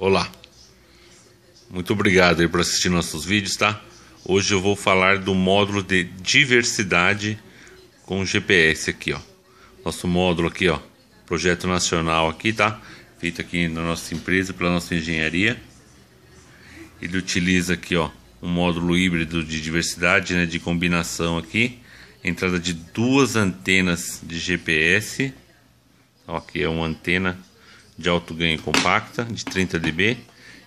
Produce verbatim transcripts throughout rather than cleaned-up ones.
Olá, muito obrigado aí por assistir nossos vídeos, tá? Hoje eu vou falar do módulo de diversidade com G P S aqui, ó. Nosso módulo aqui, ó, projeto nacional aqui, tá? Feito aqui na nossa empresa, pela nossa engenharia. Ele utiliza aqui, ó, um módulo híbrido de diversidade, né, de combinação aqui. Entrada de duas antenas de G P S. Aqui é uma antena de alto ganho compacta de trinta decibéis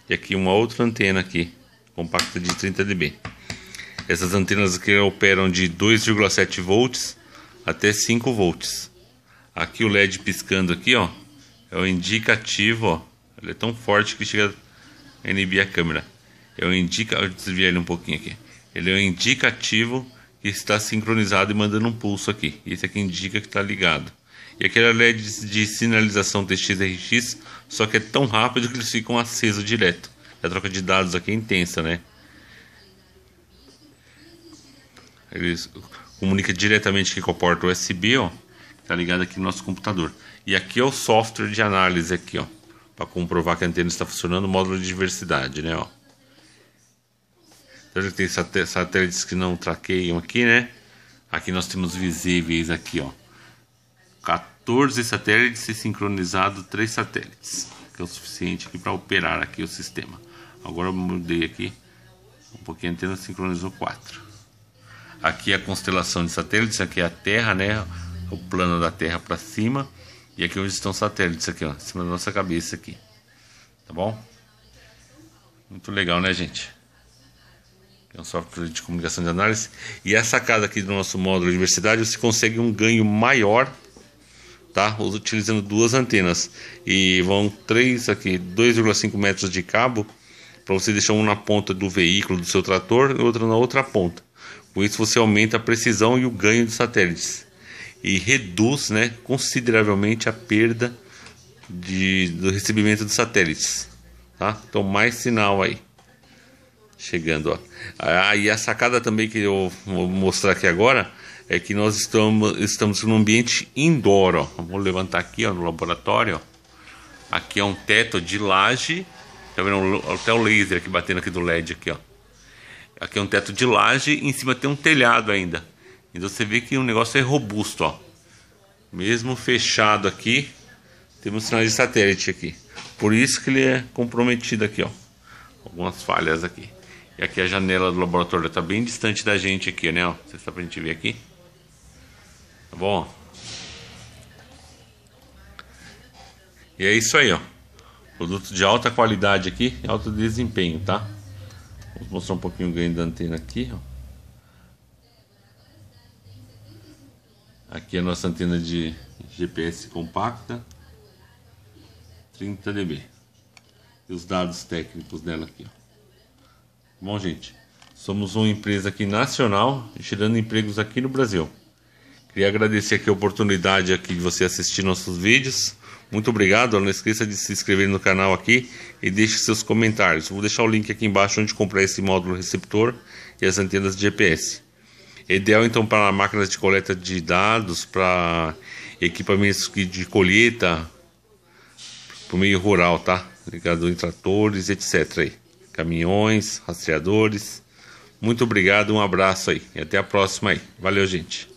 e aqui uma outra antena aqui compacta de trinta decibéis. Essas antenas aqui operam de dois vírgula sete volts até cinco volts. Aqui o L E D piscando aqui, ó, é o indicativo, ó. Ele é tão forte que chega a inibir a câmera. É o indica, eu desviar ele um pouquinho aqui. Ele é o indicativo que está sincronizado e mandando um pulso aqui. Esse aqui indica que está ligado. E aquele L E D de sinalização T X R X, só que é tão rápido que eles ficam acesos direto. A troca de dados aqui é intensa, né? Eles comunicam diretamente aqui com a porta U S B, ó. Tá ligado aqui no nosso computador. E aqui é o software de análise aqui, ó. Para comprovar que a antena está funcionando, o módulo de diversidade, né, ó. Então já tem satélites que não traqueiam aqui, né? Aqui nós temos visíveis aqui, ó. quatorze satélites e sincronizado três satélites, que é o suficiente aqui para operar aqui o sistema. Agora eu mudei aqui um pouquinho a antena, sincronizou quatro. Aqui a constelação de satélites, aqui é a Terra, né, o plano da Terra para cima, e aqui onde estão satélites aqui, ó, em cima da nossa cabeça aqui. Tá bom? Muito legal, né, gente? É um software de comunicação de análise. E a sacada aqui do nosso módulo de diversidade, você consegue um ganho maior, tá? Utilizando duas antenas, e vão três aqui, dois vírgula cinco metros de cabo, para você deixar um na ponta do veículo do seu trator e outro na outra ponta. Com isso você aumenta a precisão e o ganho dos satélites e reduz, né, consideravelmente a perda de, do recebimento dos satélites, tá? Então mais sinal aí chegando, ó. Ah, e a sacada também que eu vou mostrar aqui agora é que nós estamos estamos num ambiente indoor, ó. Vou levantar aqui, ó, no laboratório, ó. Aqui é um teto de laje, tá vendo? Até o laser aqui batendo aqui do L E D aqui, ó. Aqui é um teto de laje e em cima tem um telhado ainda. Então você vê que o negócio é robusto, ó. Mesmo fechado aqui, temos sinais de satélite aqui. Por isso que ele é comprometido aqui, ó. Algumas falhas aqui. E aqui a janela do laboratório está bem distante da gente aqui, né, ó. Você está pra gente ver aqui. Tá bom? E é isso aí, ó. Produto de alta qualidade aqui, alto desempenho, tá? Vou mostrar um pouquinho o ganho da antena aqui, ó. Aqui a nossa antena de G P S compacta, trinta decibéis. E os dados técnicos dela aqui, ó. Bom, gente, somos uma empresa aqui nacional, gerando empregos aqui no Brasil. Queria agradecer aqui a oportunidade aqui de você assistir nossos vídeos. Muito obrigado. Não esqueça de se inscrever no canal aqui e deixe seus comentários. Vou deixar o link aqui embaixo onde comprar esse módulo receptor e as antenas de G P S. É ideal então para máquinas de coleta de dados, para equipamentos de colheita, para o meio rural, tá? Ligado em tratores, etcétera. Caminhões, rastreadores. Muito obrigado, um abraço aí e até a próxima aí. Valeu, gente.